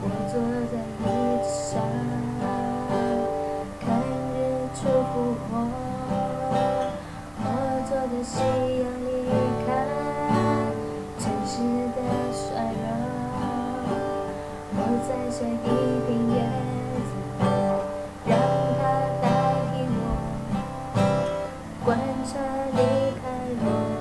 我坐在椅子上，看日出复活。我坐在夕阳里看城市的衰弱。我在下一片叶子，让它代替我，观察离开我。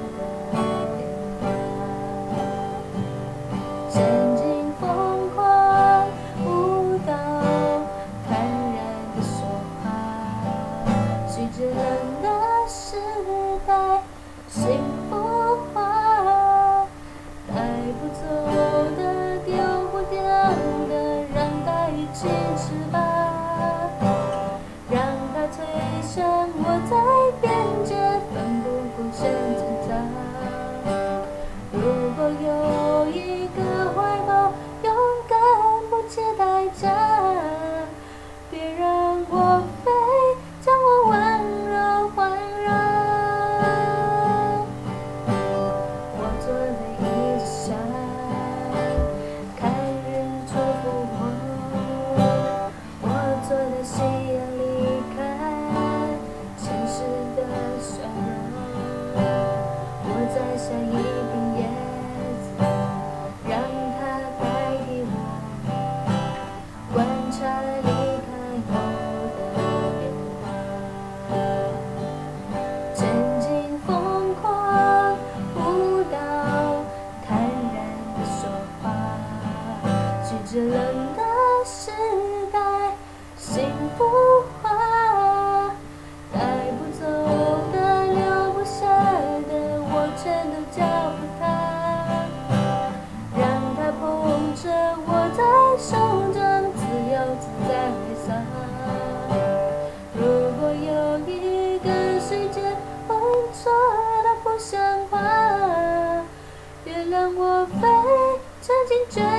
幸福化，带不走的，丢不掉的，让它一起吃吧，让它推向我在边界，奋不顾身挣扎。如果有一个怀抱，勇敢不计代价，别让我飞，将我温柔环绕。 下一片叶子，让它代替我，观察离开后的变化。曾经疯狂舞蹈，坦然地说话，随着冷的时代，幸福。 别让我飞，曾经。